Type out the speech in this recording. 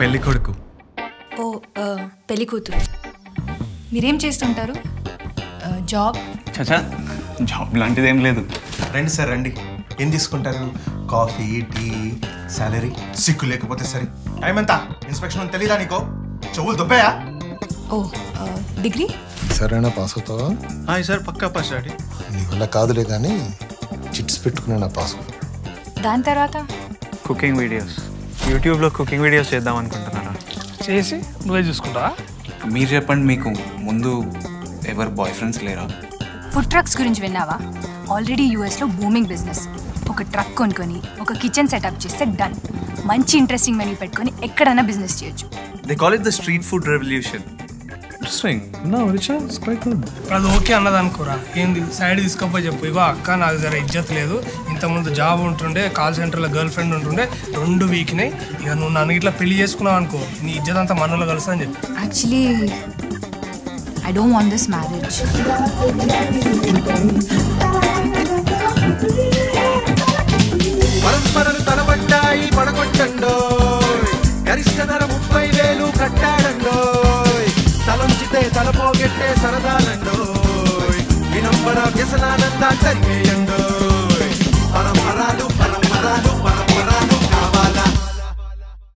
పెళ్లి కొడుకు. ఓ పెళ్లి కూతురు. మీరేం చేస్తుంటారు? జాబ్? చచ్చా, జాబ్ లాంటిది ఏం లేదు. రండి సార్ రండి. ఏం తీసుకుంటారు? Coffee, tea, salary? సిక్కు లేకపోతే సరే. టైం ఎంత? ఇన్స్పెక్షన్ అని తెలీదా నీకో? చెవులు దొబ్బయా? ఓ డిగ్రీ? సరేనా పాస్ అవుతావా? సార్ పక్కా పాస్. డాడీ నీ వల్ల కాదులే కానీ చిట్స్ పెట్టుకున్నా పాస్. దాని తర్వాత కుకింగ్ వీడియోస్, యూట్యూబ్లో కుకింగ్ వీడియోస్ చేద్దాం అనుకుంటున్నారా? చేసి నువ్వే చూసుకుంటా. మీరు చెప్పండి, మీకు ముందు ఎవరు బాయ్ ఫ్రెండ్స్ లేరా? ఫుడ్ ట్రక్స్ గురించి విన్నావా? ఆల్రెడీ యూఎస్లో బూమింగ్ బిజినెస్. ఒక ట్రక్ కొనుక్కొని ఒక కిచెన్ సెటప్ చేస్తే డన్. మంచి ఇంట్రెస్టింగ్ మెనూ పెట్టుకొని ఎక్కడైనా బిజినెస్ చేయొచ్చు. They call it the street food revolution. అది ఓకే అన్నది అనుకోరా? ఏంది సైడ్ తీసుకపోయి చెప్పు. ఇవో అక్క నాకు జర ఇజ్జత్ లేదు, ఇంతకుముందు జాబ్ ఉంటుండే, కాల్ సెంటర్లో గర్ల్ ఫ్రెండ్ ఉంటుండే, రెండు వీక్నే. ఇక నువ్వు నన్ను ఇట్లా పెళ్లి చేసుకున్నావు అనుకో, నీ ఇజ్జత్ అంతా మనలో కలుస్తా అని చెప్పి. Actually I don't want this marriage. పరంపరలు తలబడ్డాయి పడగొట్టండో, గరిష్ట ధర 30,000 కట్టాడండో, తలంచితే తలపోగెట్టే సరదాలండో, వినంబర వ్యసనాలంతా జరిగేయండో.